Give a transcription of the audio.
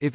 If